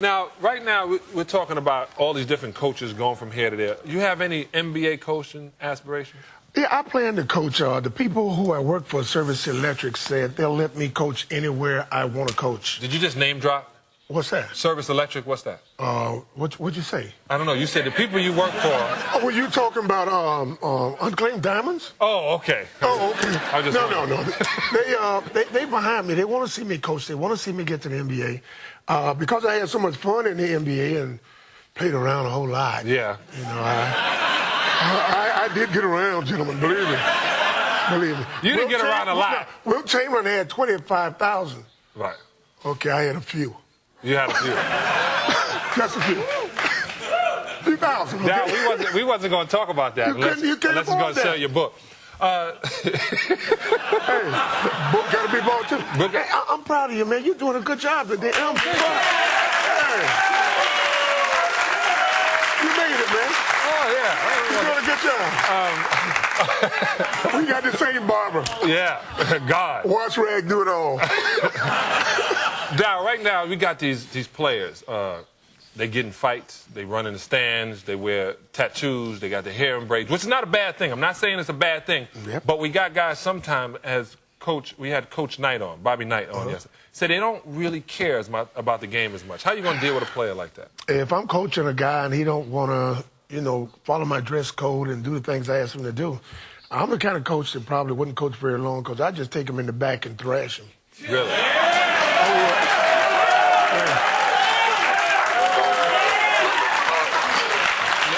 Now, right now, we're talking about all these different coaches going from here to there. You have any NBA coaching aspirations? Yeah, I plan to coach. The people who I work for, Service Electric, said they'll let me coach anywhere I want to coach. Did you just name drop? What's that? Service Electric, what's that? What'd you say? I don't know. You said the people you work for... Oh, were you talking about Unclaimed Diamonds? Oh, okay. Oh, okay. I just no. They behind me. They want to see me coach. They want to see me get to the NBA. Because I had so much fun in the NBA and played around a whole lot. Yeah. You know, I did get around, gentlemen, believe me. Believe me. You didn't get around a lot. No, Will Chamberlain had 25,000. Right. Okay, I had a few. You had a few. That's a few. 2,000. Okay? Now, we wasn't going to talk about that unless it's going to sell your book. Hey, book got to be bought, too. Hey, I'm proud of you, man. You're doing a good job today. I'm proud. Hey. You made it, man. Oh, yeah. You're doing a good job. We got the same barber. Yeah, God. Watch Rag do it all. Now, right now, we got these players. They get in fights. They run in the stands. They wear tattoos. They got their hair in braids, which is not a bad thing. I'm not saying it's a bad thing. Yep. But we got guys sometimes as coach. We had Coach Knight on, Bobby Knight on yesterday. Said they don't really care as much about the game as much. How you gonna deal with a player like that? If I'm coaching a guy and he don't wanna, you know, follow my dress code and do the things I ask him to do, I'm the kind of coach that probably wouldn't coach very long because I just take him in the back and thrash him. Really?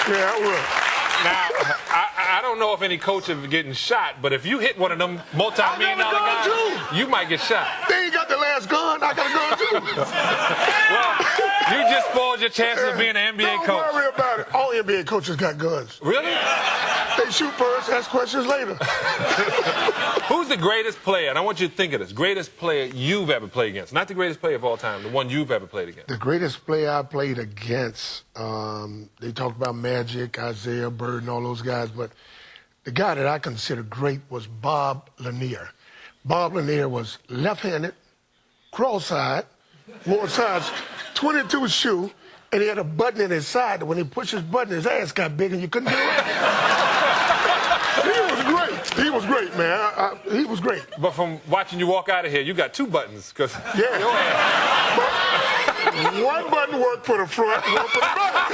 Yeah, I will. Now, I don't know if any coach is getting shot, but if you hit one of them multi-million-dollar guys, you might get shot. They ain't got the last gun. I got a gun, too. Well, you just spoiled your chances of being an NBA coach. Don't worry about it. All NBA coaches got guns. Really? They shoot first, ask questions later. Who's the greatest player, and I want you to think of this, greatest player you've ever played against? Not the greatest player of all time, the one you've ever played against. The greatest player I played against, they talked about Magic, Isaiah Bird, and all those guys, but the guy that I consider great was Bob Lanier. Bob Lanier was left-handed, cross-eyed, wore a size 22 shoe, and he had a button in his side that when he pushed his button, his ass got big and you couldn't do it. He was great, man. He was great. But from watching you walk out of here, you got two buttons. Cause yeah. One button worked for the front, one for the back.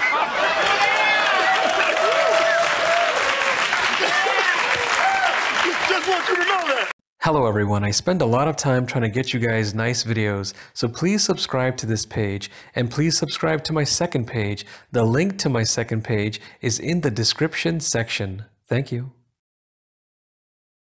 Just want you to know that. Hello everyone, I spend a lot of time trying to get you guys nice videos, so please subscribe to this page, and please subscribe to my second page. The link to my second page is in the description section. Thank you.